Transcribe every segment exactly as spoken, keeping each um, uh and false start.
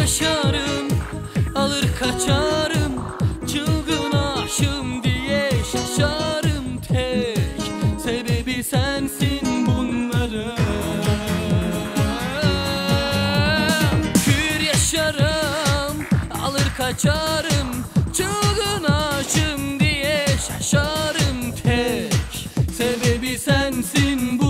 yaşarım, alır kaçarım, çılgın aşığım diye şaşarım. Tek sebebi sensin bunların. Hür yaşarım, alır kaçarım, çılgın aşığım diye şaşarım. Tek sebebi sensin bunların.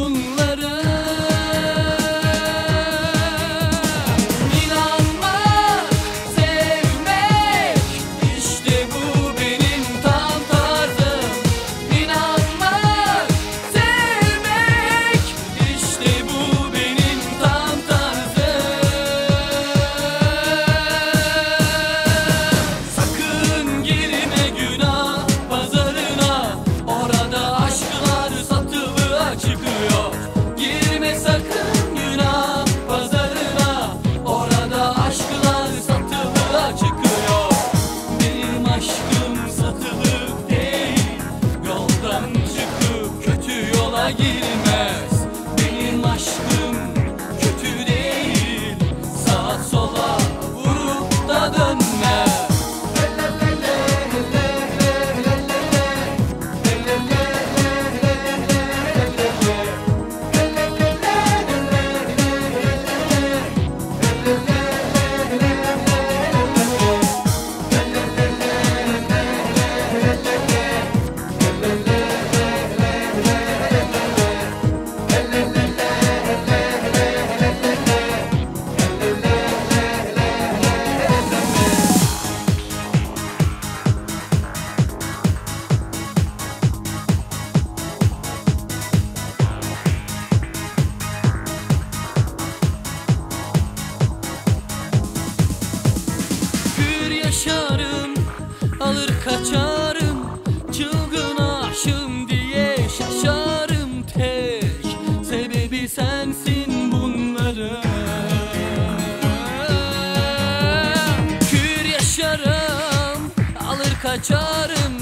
Girmez benim aşkım, kötü değil, sağa sola vurup da dönmez. Yaşarım, alır kaçarım, çılgın aşığım diye şaşarım. Tek sebebi sensin bunların. Hür yaşarım, alır kaçarım,